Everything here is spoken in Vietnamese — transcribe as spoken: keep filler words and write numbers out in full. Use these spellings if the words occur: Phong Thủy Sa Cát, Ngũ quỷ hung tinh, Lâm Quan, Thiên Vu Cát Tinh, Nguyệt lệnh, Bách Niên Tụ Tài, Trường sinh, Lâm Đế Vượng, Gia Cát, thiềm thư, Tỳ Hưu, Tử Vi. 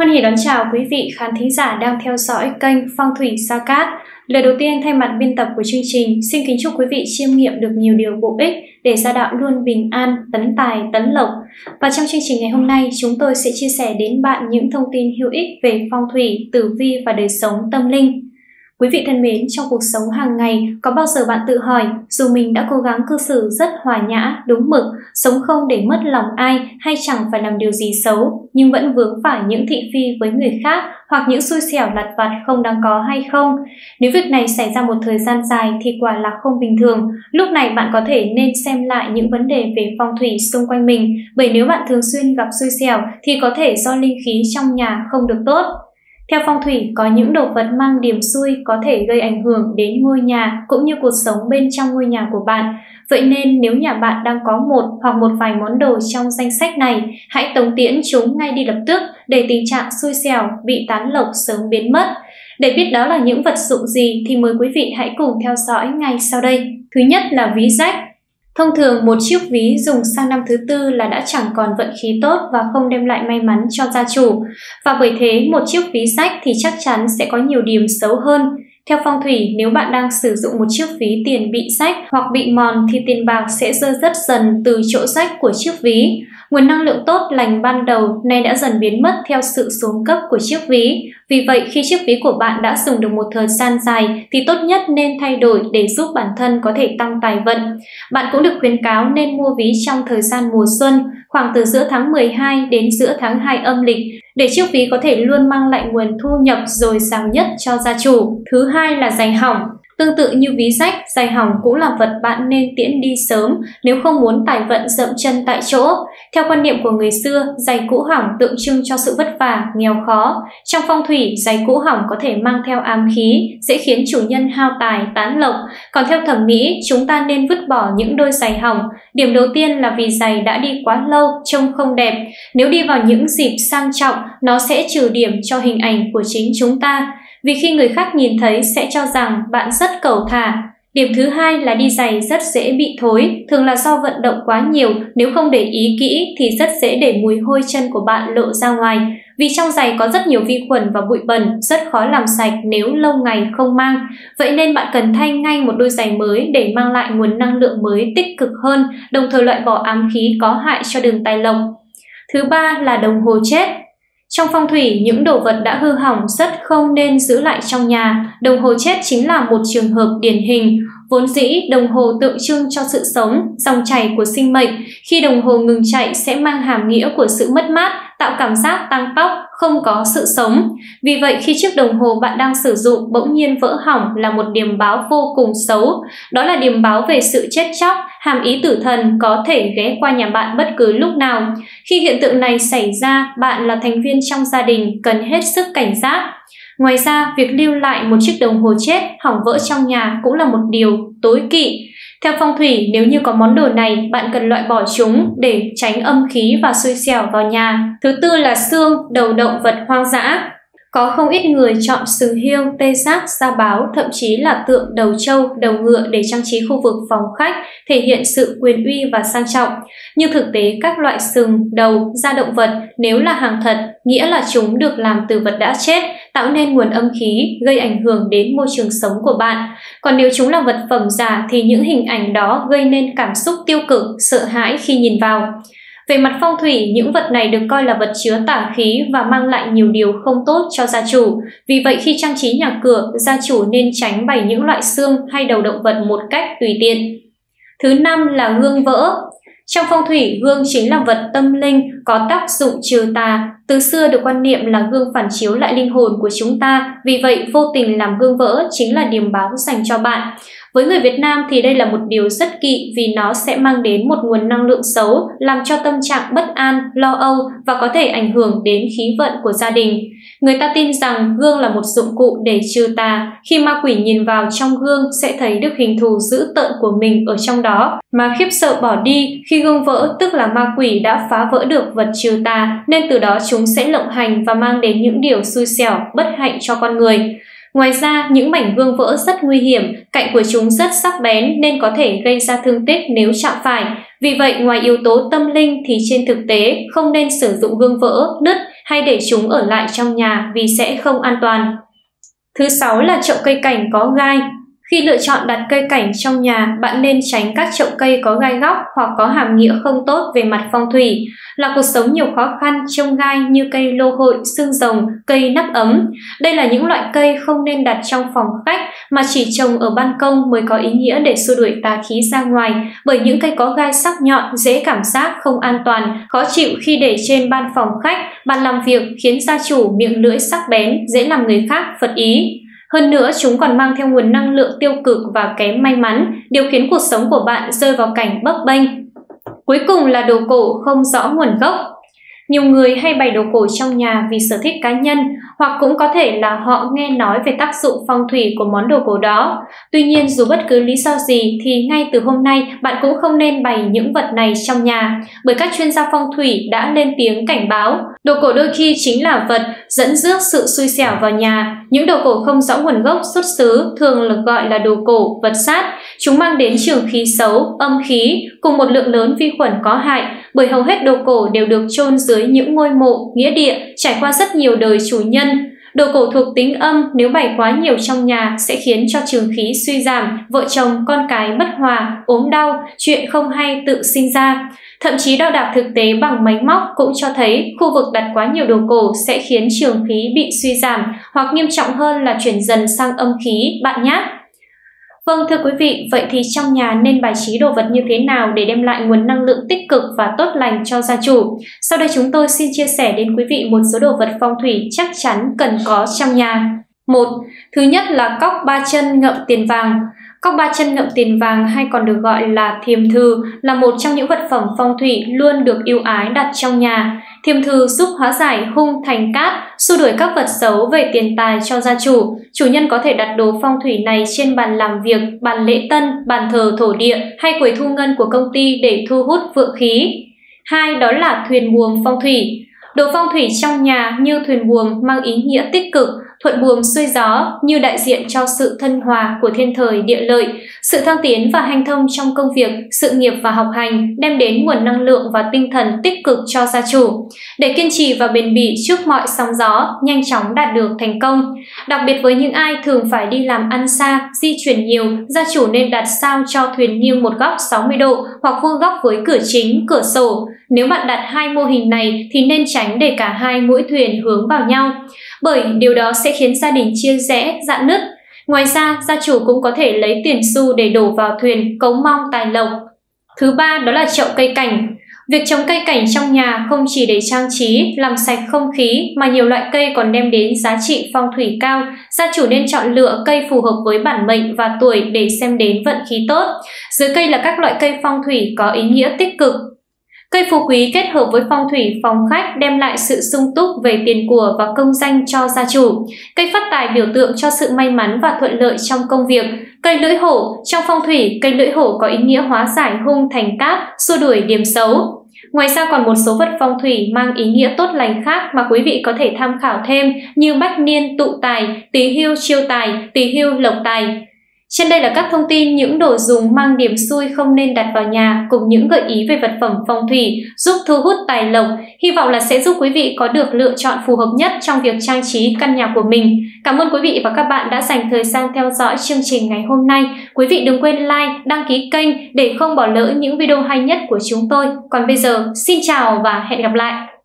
Hoan hỉ đón chào quý vị khán thính giả đang theo dõi kênh Phong Thủy Sa Cát. Lời đầu tiên thay mặt biên tập của chương trình, xin kính chúc quý vị chiêm nghiệm được nhiều điều bổ ích để gia đạo luôn bình an, tấn tài, tấn lộc. Và trong chương trình ngày hôm nay, chúng tôi sẽ chia sẻ đến bạn những thông tin hữu ích về phong thủy, tử vi và đời sống tâm linh. Quý vị thân mến, trong cuộc sống hàng ngày, có bao giờ bạn tự hỏi dù mình đã cố gắng cư xử rất hòa nhã, đúng mực, sống không để mất lòng ai hay chẳng phải làm điều gì xấu, nhưng vẫn vướng phải những thị phi với người khác hoặc những xui xẻo lặt vặt không đáng có hay không? Nếu việc này xảy ra một thời gian dài thì quả là không bình thường. Lúc này bạn có thể nên xem lại những vấn đề về phong thủy xung quanh mình, bởi nếu bạn thường xuyên gặp xui xẻo thì có thể do linh khí trong nhà không được tốt. Theo phong thủy, có những đồ vật mang điểm xui có thể gây ảnh hưởng đến ngôi nhà cũng như cuộc sống bên trong ngôi nhà của bạn. Vậy nên nếu nhà bạn đang có một hoặc một vài món đồ trong danh sách này, hãy tống tiễn chúng ngay đi lập tức để tình trạng xui xẻo, bị tán lộc sớm biến mất. Để biết đó là những vật dụng gì thì mời quý vị hãy cùng theo dõi ngay sau đây. Thứ nhất là ví rách. Thông thường một chiếc ví dùng sang năm thứ tư là đã chẳng còn vận khí tốt và không đem lại may mắn cho gia chủ. Và bởi thế một chiếc ví rách thì chắc chắn sẽ có nhiều điểm xấu hơn. Theo phong thủy, nếu bạn đang sử dụng một chiếc ví tiền bị rách hoặc bị mòn thì tiền bạc sẽ rơi rớt dần từ chỗ rách của chiếc ví. Nguồn năng lượng tốt lành ban đầu nay đã dần biến mất theo sự xuống cấp của chiếc ví. Vì vậy, khi chiếc ví của bạn đã dùng được một thời gian dài thì tốt nhất nên thay đổi để giúp bản thân có thể tăng tài vận. Bạn cũng được khuyến cáo nên mua ví trong thời gian mùa xuân, khoảng từ giữa tháng mười hai đến giữa tháng hai âm lịch, để chiếc ví có thể luôn mang lại nguồn thu nhập dồi dào nhất cho gia chủ. Thứ hai là giày hỏng. Tương tự như ví rách, giày hỏng cũng là vật bạn nên tiễn đi sớm nếu không muốn tài vận dậm chân tại chỗ. Theo quan niệm của người xưa, giày cũ hỏng tượng trưng cho sự vất vả, nghèo khó. Trong phong thủy, giày cũ hỏng có thể mang theo ám khí, sẽ khiến chủ nhân hao tài, tán lộc. Còn theo thẩm mỹ, chúng ta nên vứt bỏ những đôi giày hỏng. Điểm đầu tiên là vì giày đã đi quá lâu, trông không đẹp. Nếu đi vào những dịp sang trọng, nó sẽ trừ điểm cho hình ảnh của chính chúng ta. Vì khi người khác nhìn thấy sẽ cho rằng bạn rất cẩu thả. Điểm thứ hai là đi giày rất dễ bị thối, thường là do vận động quá nhiều, nếu không để ý kỹ thì rất dễ để mùi hôi chân của bạn lộ ra ngoài. Vì trong giày có rất nhiều vi khuẩn và bụi bẩn, rất khó làm sạch nếu lâu ngày không mang. Vậy nên bạn cần thay ngay một đôi giày mới để mang lại nguồn năng lượng mới tích cực hơn, đồng thời loại bỏ ám khí có hại cho đường tài lộc. Thứ ba là đồng hồ chết. Trong phong thủy, những đồ vật đã hư hỏng rất không nên giữ lại trong nhà. Đồng hồ chết chính là một trường hợp điển hình. Vốn dĩ, đồng hồ tượng trưng cho sự sống, dòng chảy của sinh mệnh. Khi đồng hồ ngừng chạy sẽ mang hàm nghĩa của sự mất mát, tạo cảm giác tăng tóc, không có sự sống. Vì vậy, khi chiếc đồng hồ bạn đang sử dụng bỗng nhiên vỡ hỏng là một điểm báo vô cùng xấu. Đó là điểm báo về sự chết chóc, hàm ý tử thần có thể ghé qua nhà bạn bất cứ lúc nào. Khi hiện tượng này xảy ra, bạn là thành viên trong gia đình cần hết sức cảnh giác. Ngoài ra, việc lưu lại một chiếc đồng hồ chết hỏng vỡ trong nhà cũng là một điều tối kỵ. Theo phong thủy, nếu như có món đồ này, bạn cần loại bỏ chúng để tránh âm khí và xui xẻo vào nhà. Thứ tư là xương, đầu động vật hoang dã. Có không ít người chọn sừng hươu, tê giác, da báo, thậm chí là tượng đầu trâu, đầu ngựa để trang trí khu vực phòng khách, thể hiện sự quyền uy và sang trọng. Nhưng thực tế, các loại sừng, đầu, da động vật nếu là hàng thật, nghĩa là chúng được làm từ vật đã chết, tạo nên nguồn âm khí, gây ảnh hưởng đến môi trường sống của bạn. Còn nếu chúng là vật phẩm giả thì những hình ảnh đó gây nên cảm xúc tiêu cực, sợ hãi khi nhìn vào. Về mặt phong thủy, những vật này được coi là vật chứa tà khí và mang lại nhiều điều không tốt cho gia chủ. Vì vậy khi trang trí nhà cửa, gia chủ nên tránh bày những loại xương hay đầu động vật một cách tùy tiện. Thứ năm là gương vỡ. Trong phong thủy, gương chính là vật tâm linh, có tác dụng trừ tà. Từ xưa được quan niệm là gương phản chiếu lại linh hồn của chúng ta, vì vậy vô tình làm gương vỡ chính là điểm báo dành cho bạn. Với người Việt Nam thì đây là một điều rất kỵ vì nó sẽ mang đến một nguồn năng lượng xấu, làm cho tâm trạng bất an, lo âu và có thể ảnh hưởng đến khí vận của gia đình. Người ta tin rằng gương là một dụng cụ để trừ tà, khi ma quỷ nhìn vào trong gương sẽ thấy được hình thù dữ tợn của mình ở trong đó, mà khiếp sợ bỏ đi. Khi gương vỡ tức là ma quỷ đã phá vỡ được vật trừ tà, nên từ đó chúng sẽ lộng hành và mang đến những điều xui xẻo, bất hạnh cho con người. Ngoài ra, những mảnh gương vỡ rất nguy hiểm, cạnh của chúng rất sắc bén nên có thể gây ra thương tích nếu chạm phải. Vì vậy, ngoài yếu tố tâm linh thì trên thực tế không nên sử dụng gương vỡ, nứt hay để chúng ở lại trong nhà vì sẽ không an toàn. Thứ sáu là chậu cây cảnh có gai. Khi lựa chọn đặt cây cảnh trong nhà, bạn nên tránh các chậu cây có gai góc hoặc có hàm nghĩa không tốt về mặt phong thủy, là cuộc sống nhiều khó khăn trông gai như cây lô hội, xương rồng, cây nắp ấm. Đây là những loại cây không nên đặt trong phòng khách mà chỉ trồng ở ban công mới có ý nghĩa để xua đuổi tà khí ra ngoài, bởi những cây có gai sắc nhọn dễ cảm giác không an toàn, khó chịu khi để trên ban phòng khách, bàn làm việc, khiến gia chủ miệng lưỡi sắc bén, dễ làm người khác phật ý. Hơn nữa, chúng còn mang theo nguồn năng lượng tiêu cực và kém may mắn, điều khiến cuộc sống của bạn rơi vào cảnh bấp bênh. Cuối cùng là đồ cổ không rõ nguồn gốc. Nhiều người hay bày đồ cổ trong nhà vì sở thích cá nhân, hoặc cũng có thể là họ nghe nói về tác dụng phong thủy của món đồ cổ đó. Tuy nhiên, dù bất cứ lý do gì thì ngay từ hôm nay bạn cũng không nên bày những vật này trong nhà, bởi các chuyên gia phong thủy đã lên tiếng cảnh báo. Đồ cổ đôi khi chính là vật dẫn rước sự xui xẻo vào nhà. Những đồ cổ không rõ nguồn gốc xuất xứ thường được gọi là đồ cổ, vật sát. Chúng mang đến trường khí xấu, âm khí, cùng một lượng lớn vi khuẩn có hại, bởi hầu hết đồ cổ đều được chôn dưới những ngôi mộ, nghĩa địa, trải qua rất nhiều đời chủ nhân. Đồ cổ thuộc tính âm, nếu bày quá nhiều trong nhà sẽ khiến cho trường khí suy giảm, vợ chồng, con cái bất hòa, ốm đau, chuyện không hay tự sinh ra. Thậm chí đo đạc thực tế bằng máy móc cũng cho thấy khu vực đặt quá nhiều đồ cổ sẽ khiến trường khí bị suy giảm, hoặc nghiêm trọng hơn là chuyển dần sang âm khí, bạn nhé. Vâng, thưa quý vị, vậy thì trong nhà nên bài trí đồ vật như thế nào để đem lại nguồn năng lượng tích cực và tốt lành cho gia chủ? Sau đây chúng tôi xin chia sẻ đến quý vị một số đồ vật phong thủy chắc chắn cần có trong nhà. một. Thứ nhất là cóc ba chân ngậm tiền vàng. Cóc ba chân ngậm tiền vàng hay còn được gọi là thiềm thư là một trong những vật phẩm phong thủy luôn được ưu ái đặt trong nhà. Thiềm thư giúp hóa giải hung thành cát, xua đuổi các vật xấu về tiền tài cho gia chủ. Chủ nhân có thể đặt đồ phong thủy này trên bàn làm việc, bàn lễ tân, bàn thờ thổ địa hay quầy thu ngân của công ty để thu hút vượng khí. Hai, đó là thuyền buồm phong thủy. Đồ phong thủy trong nhà như thuyền buồm mang ý nghĩa tích cực, thuận buồm xuôi gió như đại diện cho sự thân hòa của thiên thời địa lợi, sự thăng tiến và hanh thông trong công việc, sự nghiệp và học hành, đem đến nguồn năng lượng và tinh thần tích cực cho gia chủ, để kiên trì và bền bỉ trước mọi sóng gió, nhanh chóng đạt được thành công. Đặc biệt với những ai thường phải đi làm ăn xa, di chuyển nhiều, gia chủ nên đặt sao cho thuyền nghiêng một góc sáu mươi độ hoặc vuông góc với cửa chính, cửa sổ. Nếu bạn đặt hai mô hình này thì nên tránh để cả hai mũi thuyền hướng vào nhau, bởi điều đó sẽ khiến gia đình chia rẽ, rạn nứt. Ngoài ra, gia chủ cũng có thể lấy tiền xu để đổ vào thuyền, cầu mong tài lộc. Thứ ba, đó là chậu cây cảnh. Việc trồng cây cảnh trong nhà không chỉ để trang trí, làm sạch không khí mà nhiều loại cây còn đem đến giá trị phong thủy cao. Gia chủ nên chọn lựa cây phù hợp với bản mệnh và tuổi để xem đến vận khí tốt. Dưới cây là các loại cây phong thủy có ý nghĩa tích cực. Cây phú quý kết hợp với phong thủy phòng khách đem lại sự sung túc về tiền của và công danh cho gia chủ. Cây phát tài biểu tượng cho sự may mắn và thuận lợi trong công việc. Cây lưỡi hổ, trong phong thủy, cây lưỡi hổ có ý nghĩa hóa giải hung thành cát, xua đuổi điểm xấu. Ngoài ra còn một số vật phong thủy mang ý nghĩa tốt lành khác mà quý vị có thể tham khảo thêm như bách niên tụ tài, tỳ hưu chiêu tài, tỳ hưu lộc tài. Trên đây là các thông tin những đồ dùng mang điểm xui không nên đặt vào nhà cùng những gợi ý về vật phẩm phong thủy giúp thu hút tài lộc. Hy vọng là sẽ giúp quý vị có được lựa chọn phù hợp nhất trong việc trang trí căn nhà của mình. Cảm ơn quý vị và các bạn đã dành thời gian theo dõi chương trình ngày hôm nay. Quý vị đừng quên like, đăng ký kênh để không bỏ lỡ những video hay nhất của chúng tôi. Còn bây giờ, xin chào và hẹn gặp lại!